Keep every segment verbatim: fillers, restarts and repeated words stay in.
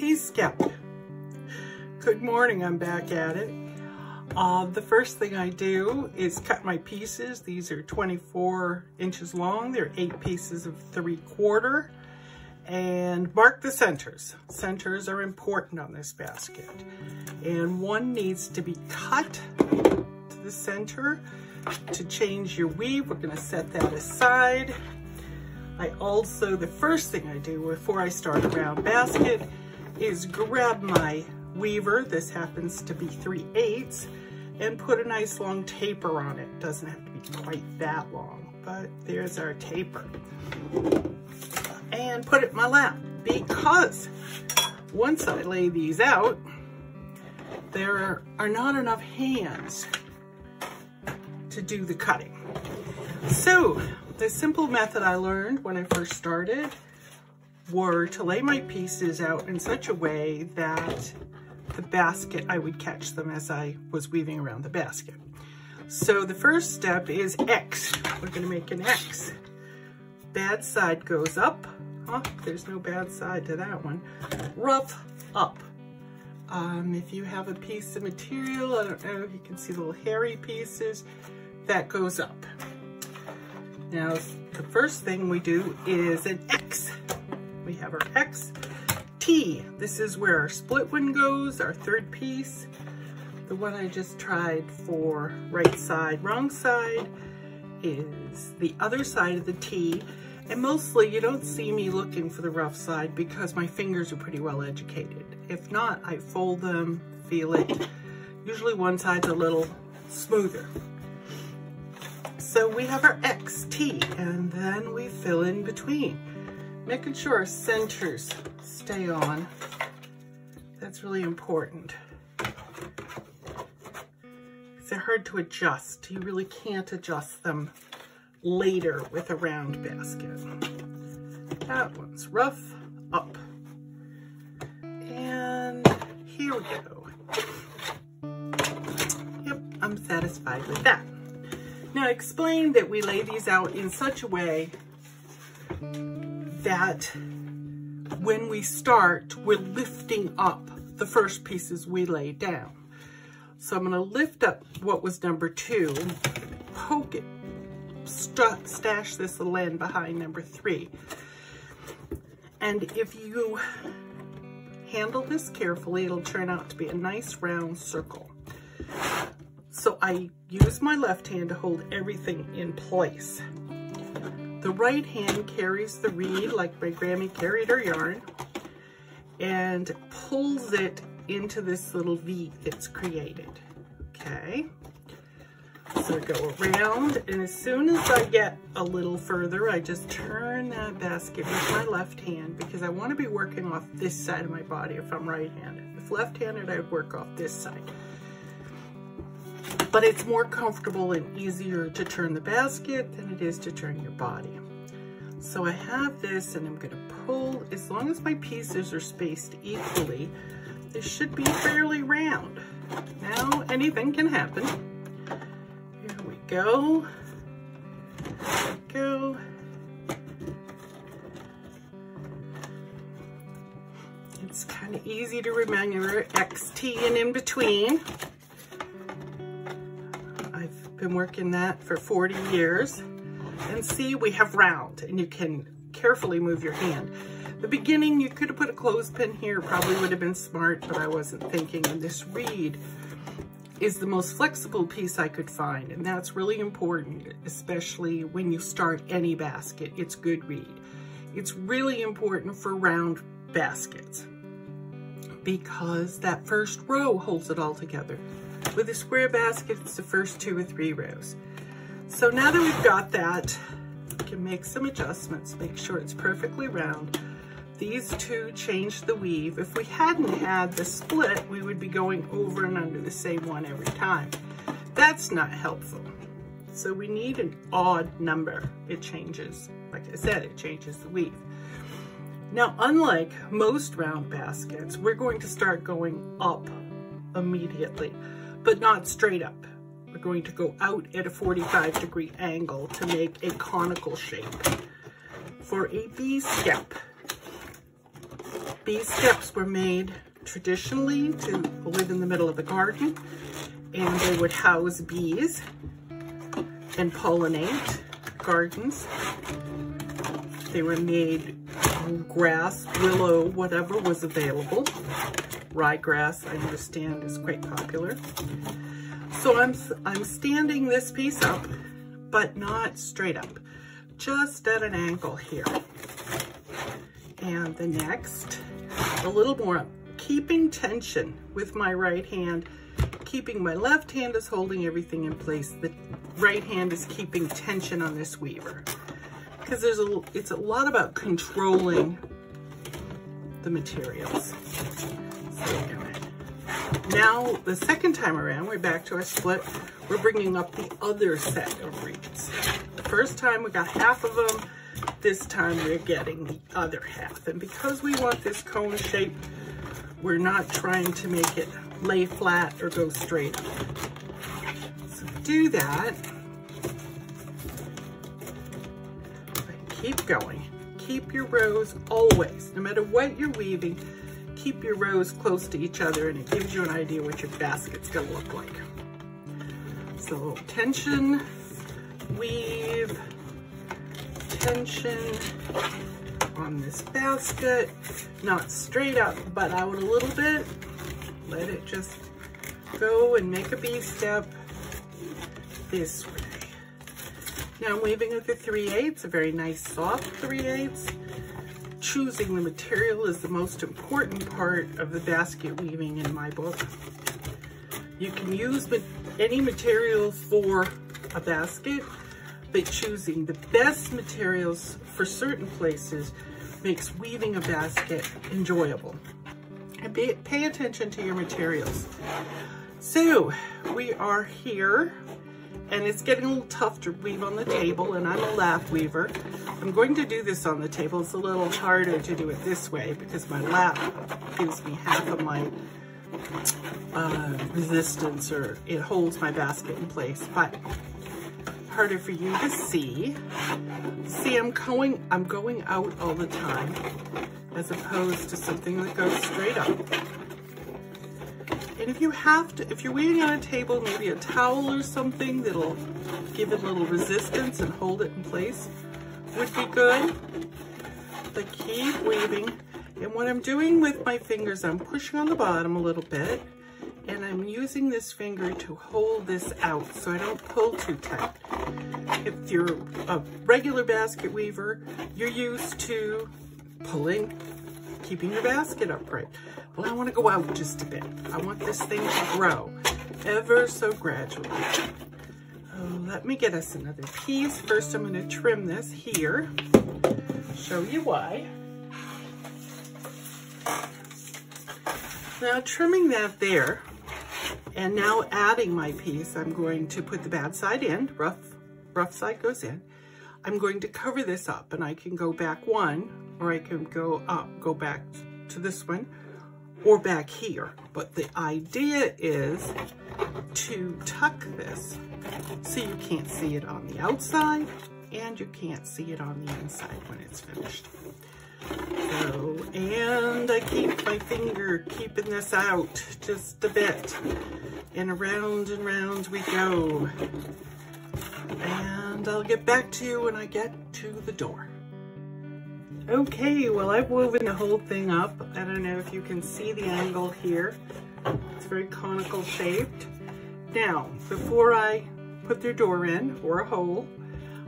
Bee Skep. Good morning, I'm back at it. Uh, the first thing I do is cut my pieces. These are twenty-four inches long. They're eight pieces of three quarter. And mark the centers. Centers are important on this basket. And one needs to be cut to the center to change your weave. We're gonna set that aside. I also, the first thing I do before I start a round basket is grab my weaver, this happens to be three eighths, and put a nice long taper on it. Doesn't have to be quite that long, but there's our taper. And put it in my lap, because once I lay these out, there are not enough hands to do the cutting. So, the simple method I learned when I first started were to lay my pieces out in such a way that the basket, I would catch them as I was weaving around the basket. So the first step is X. We're gonna make an X. Bad side goes up. Huh? There's no bad side to that one. Rough up. Um, if you have a piece of material, I don't know if you can see little hairy pieces, that goes up. Now, the first thing we do is an X. We have our X. T, this is where our split one goes, our third piece. The one I just tried for right side, wrong side is the other side of the T. And mostly you don't see me looking for the rough side because my fingers are pretty well educated. If not, I fold them, feel it. Usually one side's a little smoother. So we have our X, T, and then we fill in between, making sure our centers stay on. That's really important. They're hard to adjust. You really can't adjust them later with a round basket. That one's rough up. And here we go. Yep, I'm satisfied with that. Now, I explained that we lay these out in such a way that when we start, we're lifting up the first pieces we laid down. So I'm gonna lift up what was number two, poke it, st stash this little end behind number three. And if you handle this carefully, it'll turn out to be a nice round circle. So I use my left hand to hold everything in place. The right hand carries the reed like my Grammy carried her yarn and pulls it into this little V that's created. Okay, so I go around, and as soon as I get a little further, I just turn that basket with my left hand because I want to be working off this side of my body if I'm right-handed. If left-handed, I'd work off this side. But it's more comfortable and easier to turn the basket than it is to turn your body. So I have this, and I'm gonna pull, as long as my pieces are spaced equally, this should be fairly round. Now, anything can happen. Here we go. Here we go. It's kind of easy to remember, X, T, and in between. Been working that for forty years. And see, we have round, and you can carefully move your hand. The beginning, you could have put a clothespin here, probably would have been smart, but I wasn't thinking. And this reed is the most flexible piece I could find, and that's really important, especially when you start any basket. It's good reed. It's really important for round baskets because that first row holds it all together. With a square basket, it's the first two or three rows. So now that we've got that, we can make some adjustments, make sure it's perfectly round. These two change the weave. If we hadn't had the split, we would be going over and under the same one every time. That's not helpful. So we need an odd number. It changes, like I said, it changes the weave. Now, unlike most round baskets, we're going to start going up immediately, but not straight up. We're going to go out at a forty-five degree angle to make a conical shape for a bee skep. Bee Skeps were made traditionally to live in the middle of the garden, and they would house bees and pollinate gardens. They were made from grass, willow, whatever was available. Ryegrass, I understand, is quite popular. So I'm, I'm standing this piece up, but not straight up, just at an angle here. And the next, a little more up, keeping tension with my right hand, keeping my left hand is holding everything in place. The right hand is keeping tension on this weaver. Because there's a, it's a lot about controlling the materials. So now, the second time around, we're back to our split. We're bringing up the other set of wreaths. The first time we got half of them. This time we're getting the other half. And because we want this cone shape, we're not trying to make it lay flat or go straight up. So do that. Keep going. Keep your rows always, no matter what you're weaving, keep your rows close to each other, and it gives you an idea what your basket's gonna look like. So tension, weave, tension on this basket, not straight up, but out a little bit. Let it just go and make a bee step this way. Now I'm weaving with a three eighths, a very nice soft three eighths. Choosing the material is the most important part of the basket weaving in my book. You can use any material for a basket, but choosing the best materials for certain places makes weaving a basket enjoyable. And be, pay attention to your materials. So we are here. And it's getting a little tough to weave on the table, and I'm a lap weaver. I'm going to do this on the table. It's a little harder to do it this way because my lap gives me half of my uh, resistance, or it holds my basket in place, but harder for you to see. See, I'm going, I'm going out all the time as opposed to something that goes straight up. And if you have to, if you're weaving on a table, maybe a towel or something that'll give it a little resistance and hold it in place would be good. But keep weaving. And what I'm doing with my fingers, I'm pushing on the bottom a little bit, and I'm using this finger to hold this out so I don't pull too tight. If you're a regular basket weaver, you're used to pulling, keeping your basket upright. Well, I want to go out just a bit. I want this thing to grow ever so gradually. Oh, let me get us another piece. First, I'm going to trim this here. Show you why. Now, trimming that there, and now adding my piece, I'm going to put the bad side in. Rough, rough side goes in. I'm going to cover this up, and I can go back one, or I can go up, go back to this one, or back here. But the idea is to tuck this so you can't see it on the outside and you can't see it on the inside when it's finished. So, and I keep my finger keeping this out just a bit. And around and round we go. And I'll get back to you when I get to the door. Okay, well, I've woven the whole thing up. I don't know if you can see the angle here. It's very conical shaped. Now, before I put their door in, or a hole,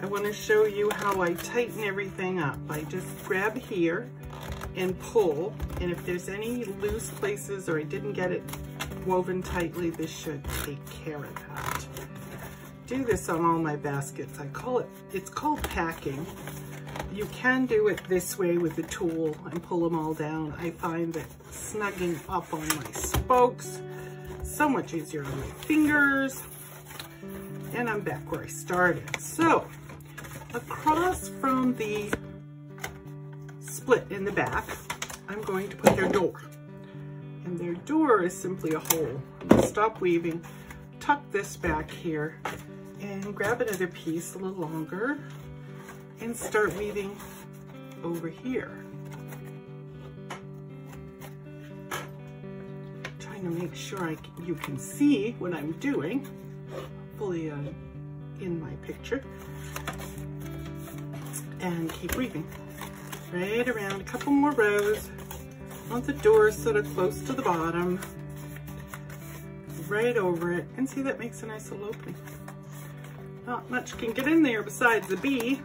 I want to show you how I tighten everything up. I just grab here and pull, and if there's any loose places or I didn't get it woven tightly, this should take care of that. Do this on all my baskets. I call it, it's called packing. You can do it this way with a tool and pull them all down. I find that snugging up on my spokes so much easier on my fingers. And I'm back where I started. So across from the split in the back, I'm going to put their door. And their door is simply a hole. Stop weaving, tuck this back here, and grab another piece a little longer, and start weaving over here. trying to make sure I can, you can see what I'm doing fully uh, in my picture. And keep weaving right around a couple more rows. I want the door sort of close to the bottom, right over it, and see, that makes a nice little opening. Not much can get in there besides the bee.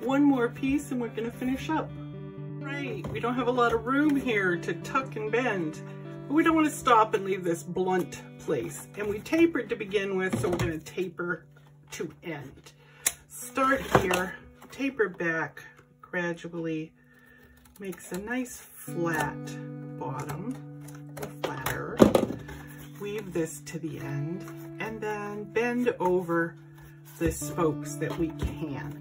One more piece and we're gonna finish up. Right, we don't have a lot of room here to tuck and bend, but we don't want to stop and leave this blunt place. And we tapered to begin with, so we're gonna taper to end. Start here, taper back gradually, makes a nice flat bottom, flatter. Weave this to the end and then bend over the spokes that we can.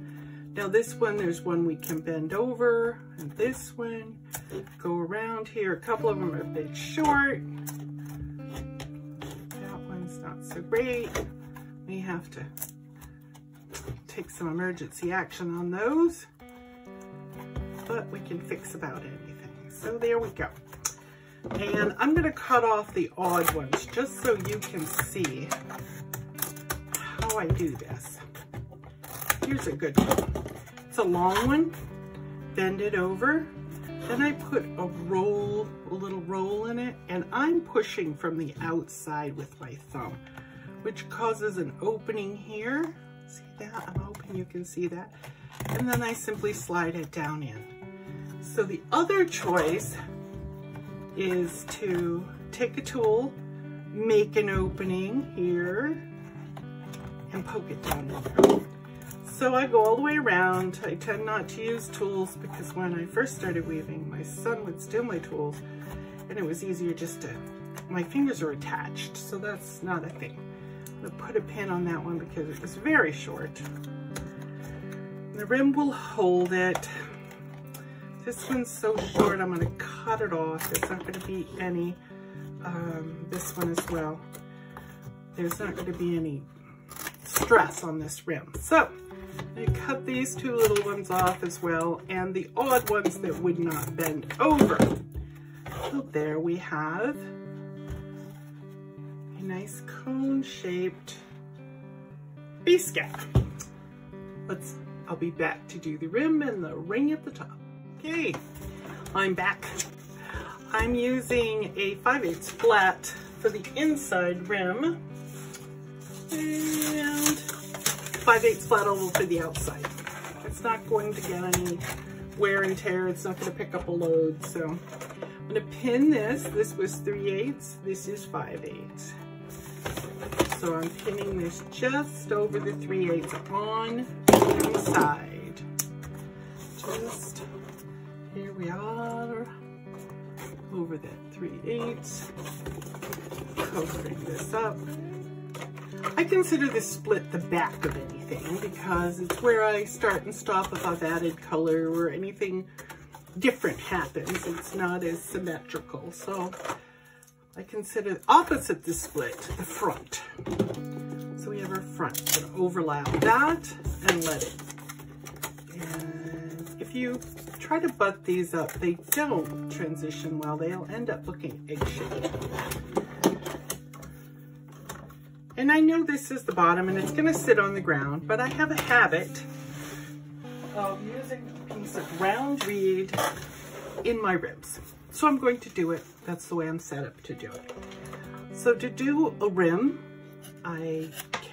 Now this one, there's one we can bend over, and this one, go around here. A couple of them are a bit short. That one's not so great. We have to take some emergency action on those, but we can fix about anything. So there we go. And I'm gonna cut off the odd ones just so you can see how I do this. Here's a good one. It's a long one, bend it over. Then I put a roll, a little roll in it, and I'm pushing from the outside with my thumb, which causes an opening here. See that? I'm hoping you can see that. And then I simply slide it down in. So the other choice is to take a tool, make an opening here, and poke it down in there. So I go all the way around. I tend not to use tools because when I first started weaving, my son would steal my tools, and it was easier just to, my fingers are attached, so that's not a thing. I'm gonna put a pin on that one because it was very short. The rim will hold it. This one's so short, I'm gonna cut it off. It's not gonna be any, um, this one as well. There's not gonna be any stress on this rim. So I cut these two little ones off as well, and the odd ones that would not bend over. So there we have a nice cone-shaped bee skep. Let's I'll be back to do the rim and the ring at the top. Okay, I'm back. I'm using a five eighths flat for the inside rim and five eighths flat oval for the outside. It's not going to get any wear and tear. It's not going to pick up a load. So I'm going to pin this. This was three eighths. This is five eighths. So I'm pinning this just over the three eighths on the side. Just, here we are, over that three eighths, covering this up. I consider this split the back of anything because it's where I start and stop if I've added color or anything different happens. It's not as symmetrical. So I consider opposite the split, the front. So we have our front, so overlap that and let it. And if you try to butt these up, they don't transition well. They'll end up looking egg-shaped. And I know this is the bottom and it's gonna sit on the ground, but I have a habit of using a piece of round reed in my ribs. So I'm going to do it. That's the way I'm set up to do it. So to do a rim, I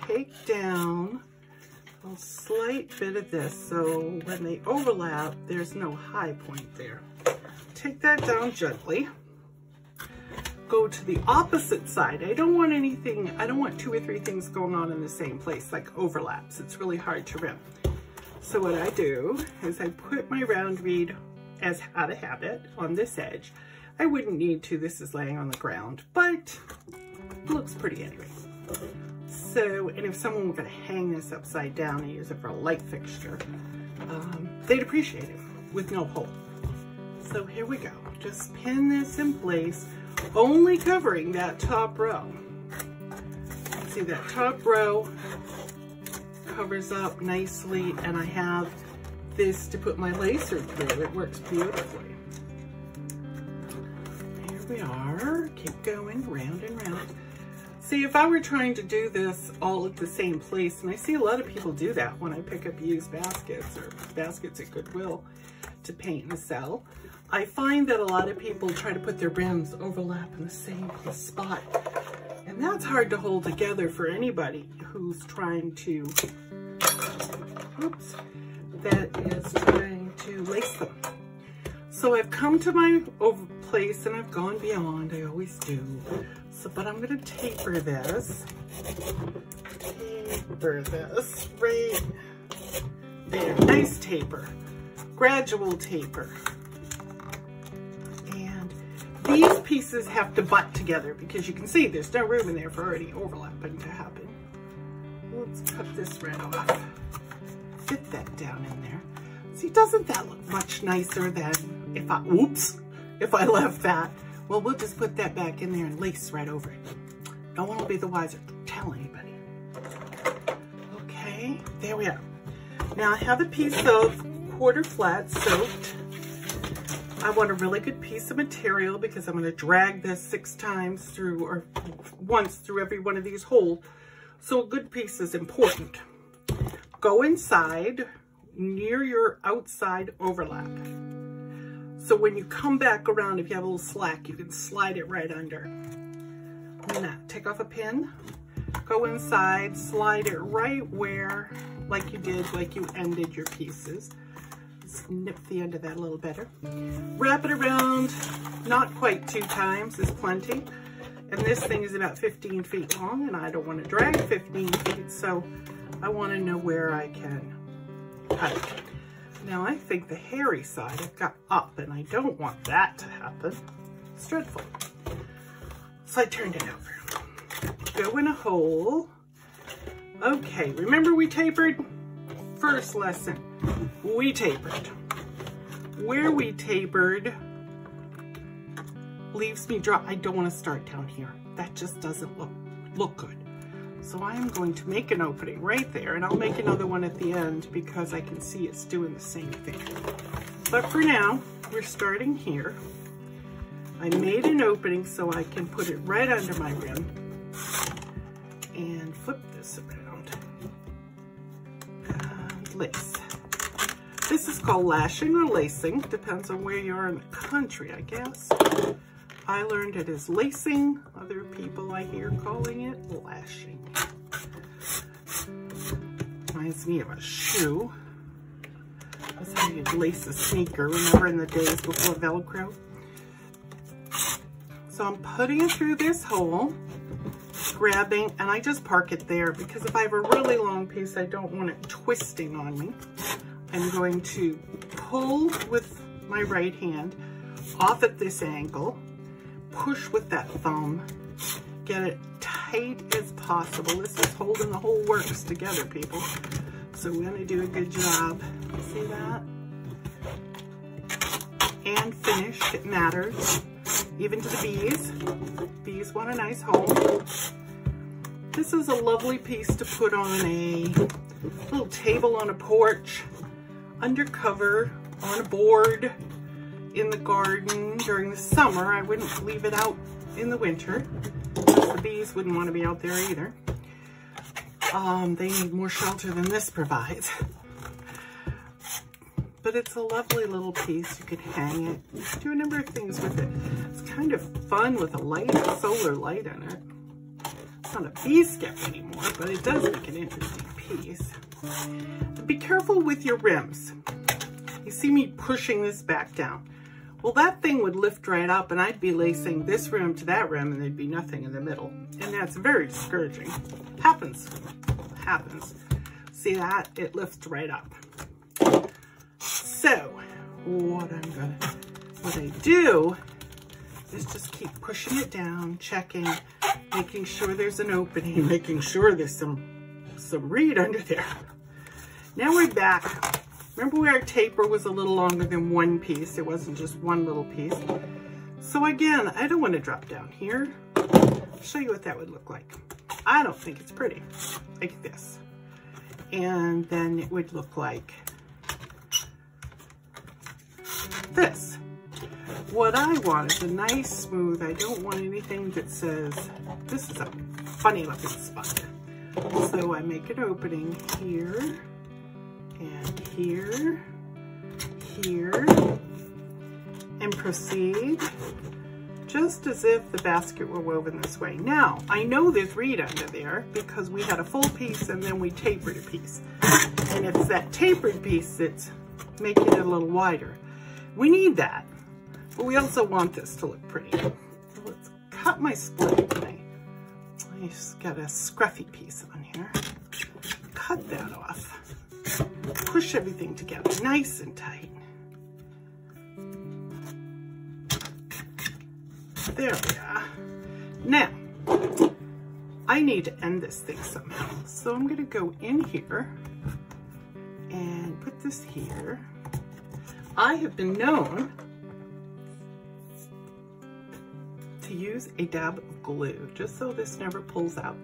take down a slight bit of this. So when they overlap, there's no high point there. Take that down gently. Go to the opposite side. I don't want anything, I don't want two or three things going on in the same place, like overlaps. It's really hard to rim. So what I do is I put my round reed as out of habit on this edge. I wouldn't need to, this is laying on the ground, but it looks pretty anyway. So, and if someone were gonna hang this upside down and use it for a light fixture, um, they'd appreciate it with no hole. So here we go. Just pin this in place, only covering that top row. See, that top row covers up nicely, and I have this to put my lacer through. It works beautifully. Here we are. Keep going round and round. See, if I were trying to do this all at the same place, and I see a lot of people do that when I pick up used baskets or baskets at Goodwill to paint and sell, I find that a lot of people try to put their brims overlap in the same spot. And that's hard to hold together for anybody who's trying to, oops, that is trying to lace them. So I've come to my over place and I've gone beyond, I always do. So, but I'm gonna taper this, taper this right there, nice taper, gradual taper. And these pieces have to butt together because you can see there's no room in there for any overlapping to happen. Let's cut this right off, fit that down in there. See, doesn't that look much nicer than if I, oops, if I left that? Well, we'll just put that back in there and lace right over it. No one will be the wiser. Don't tell anybody. Okay, there we are. Now I have a piece of quarter flat soaked. I want a really good piece of material because I'm gonna drag this six times through, or once through every one of these holes. So a good piece is important. Go inside near your outside overlap. So when you come back around, if you have a little slack, you can slide it right under. Now, take off a pin, go inside, slide it right where, like you did, like you ended your pieces. Let's nip the end of that a little better. Wrap it around, not quite two times is plenty. And this thing is about fifteen feet long, and I don't want to drag fifteen feet, so I want to know where I can cut it. Now I think the hairy side I've got up and I don't want that to happen. It's dreadful. So I turned it over. Go in a hole. Okay, remember we tapered? First lesson, we tapered. Where we tapered leaves me dry. I don't want to start down here. That just doesn't look, look good. So I'm going to make an opening right there, and I'll make another one at the end because I can see it's doing the same thing. But for now, we're starting here. I made an opening so I can put it right under my rim and flip this around and lace. This is called lashing or lacing, depends on where you are in the country, I guess. I learned it as lacing. Other people I hear calling it lashing. Reminds me of a shoe. That's how you'd lace a sneaker, remember in the days before Velcro? So I'm putting it through this hole, grabbing, and I just park it there because if I have a really long piece, I don't want it twisting on me. I'm going to pull with my right hand off at this angle, push with that thumb, get it tight as possible. This is holding the whole works together, people. So we're gonna do a good job. See that? And finish, it matters. Even to the bees. Bees want a nice hole. This is a lovely piece to put on a little table on a porch, undercover, on a board, in the garden during the summer. I wouldn't leave it out in the winter. The bees wouldn't want to be out there either. Um, they need more shelter than this provides. But it's a lovely little piece. You could hang it. You can do a number of things with it. It's kind of fun with a light, a solar light in it. It's not a bee skep anymore, but it does make an interesting piece. But be careful with your rims. You see me pushing this back down. Well, that thing would lift right up and I'd be lacing this rim to that rim and there'd be nothing in the middle. And that's very discouraging. Happens, happens. See that? It lifts right up. So what I'm gonna, what I do is just keep pushing it down, checking, making sure there's an opening, making sure there's some, some reed under there. Now we're back. Remember where our taper was a little longer than one piece. It wasn't just one little piece. So again, I don't want to drop down here. I'll show you what that would look like. I don't think it's pretty, like this. And then it would look like this. what I want is a nice smooth. I don't want anything that says, this is a funny looking spot. So I make an opening here, and here, here, and proceed just as if the basket were woven this way. Now, I know there's reed under there because we had a full piece and then we tapered a piece. And it's that tapered piece that's making it a little wider. We need that, but we also want this to look pretty. So let's cut my split. I just got a scruffy piece on here. Cut that off. Push everything together nice and tight. There we are. Now, I need to end this thing somehow. So I'm gonna go in here and put this here. I have been known to use a dab of glue, just so this never pulls out.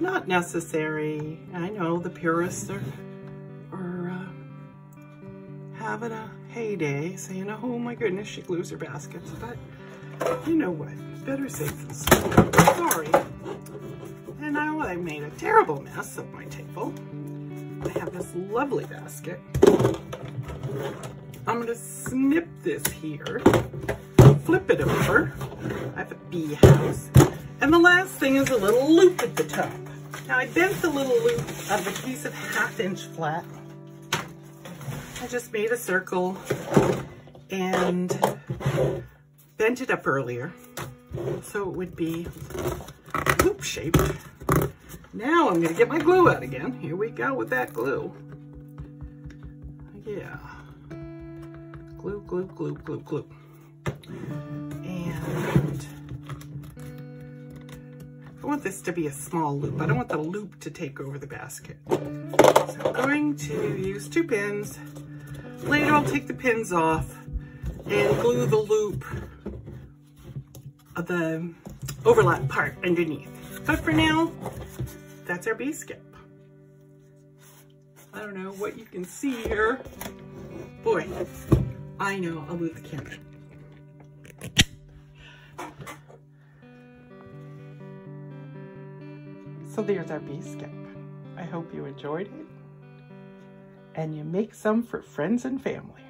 Not necessary. I know the purists are, are uh, having a heyday saying, oh my goodness, she glues her baskets, but you know what, better safe than sorry. Sorry. And now I made a terrible mess of my table. I have this lovely basket. I'm gonna snip this here, flip it over. I have a bee house. And the last thing is a little loop at the top. Now I bent the little loop of a piece of half inch flat. I just made a circle and bent it up earlier, so it would be loop shaped. Now I'm gonna get my glue out again. Here we go with that glue. Yeah. Glue, glue, glue, glue, glue. And I want this to be a small loop. I don't want the loop to take over the basket. So I'm going to use two pins. Later I'll take the pins off and glue the loop of the overlap part underneath. But for now, that's our bee skep. I don't know what you can see here. Boy, I know, I'll move the camera. So there's our bee skep. I hope you enjoyed it and you make some for friends and family.